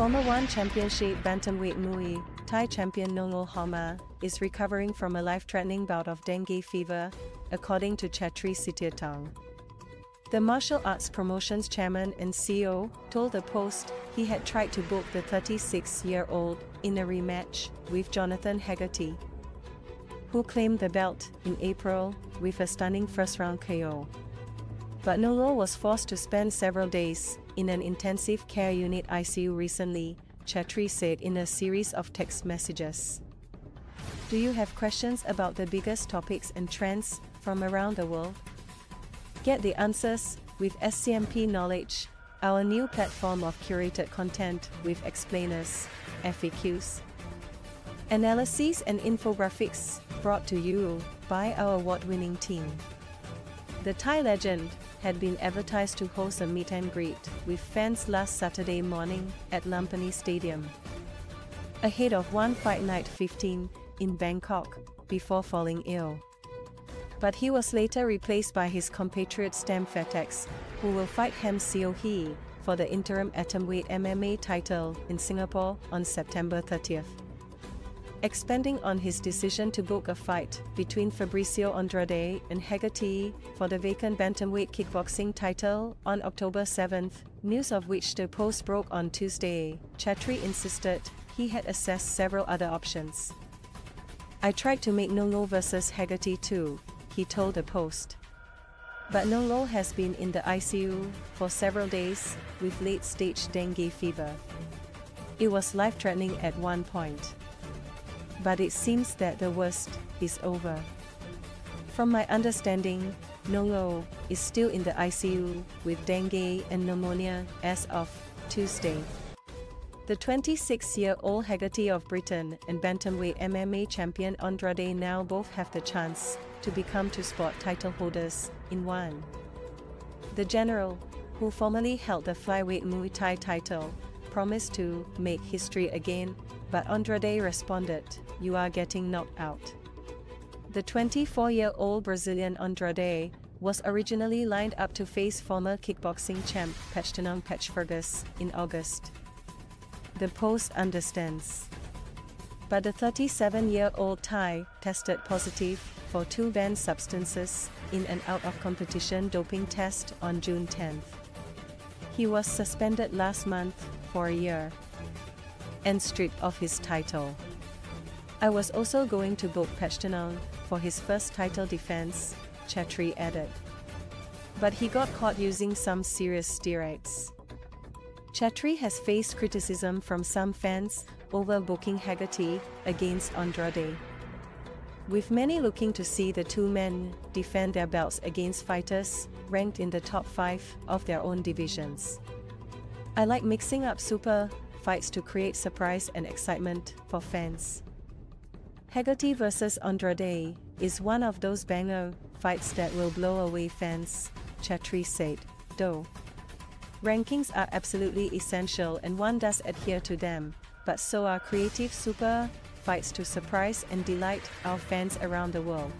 Former One Championship bantamweight Muay Thai champion Nong-O Hama is recovering from a life-threatening bout of dengue fever, according to Chatri Sityodtong. The martial arts promotions chairman and CEO told the Post he had tried to book the 36-year-old in a rematch with Jonathan Haggerty, who claimed the belt in April with a stunning first-round KO. But Nong-O was forced to spend several days in an intensive care unit ICU recently, Chatri said in a series of text messages. Do you have questions about the biggest topics and trends from around the world? Get the answers with SCMP Knowledge, our new platform of curated content with explainers, FAQs, analyses and infographics, brought to you by our award-winning team. The Thai legend had been advertised to host a meet and greet with fans last Saturday morning at Lumpinee Stadium, ahead of One Fight Night 15 in Bangkok, before falling ill. But he was later replaced by his compatriot Stamp Faitex, who will fight Hem Seo Hee for the interim atomweight MMA title in Singapore on September 30th. Expanding on his decision to book a fight between Fabricio Andrade and Haggerty for the vacant bantamweight kickboxing title on October 7th, news of which the Post broke on Tuesday, Chatri insisted he had assessed several other options. I tried to make Nong-O versus Haggerty too, he told the Post. But Nong-O has been in the ICU for several days with late-stage dengue fever. It was life-threatening at one point. But it seems that the worst is over. From my understanding, Nong-O is still in the ICU with dengue and pneumonia as of Tuesday. The 26-year-old Haggerty of Britain and bantamweight MMA champion Andrade now both have the chance to become two-sport title holders in one. The general, who formerly held the flyweight Muay Thai title, promised to make history again, but Andrade responded, "You are getting knocked out." The 24-year-old Brazilian Andrade was originally lined up to face former kickboxing champ Petchanan Petchfergus in August, the Post understands. But the 37-year-old Thai tested positive for two banned substances in an out-of-competition doping test on June 10th. He was suspended last month for a year and stripped of his title. I was also going to book Petchnang for his first title defense, Chatri added. But he got caught using some serious steroids. Chatri has faced criticism from some fans over booking Haggerty against Andrade, with many looking to see the two men defend their belts against fighters ranked in the top 5 of their own divisions. I like mixing up super fights to create surprise and excitement for fans. Haggerty vs. Andrade is one of those banger fights that will blow away fans, Chatri said, though. Rankings are absolutely essential and one does adhere to them, but so are creative super fights to surprise and delight our fans around the world.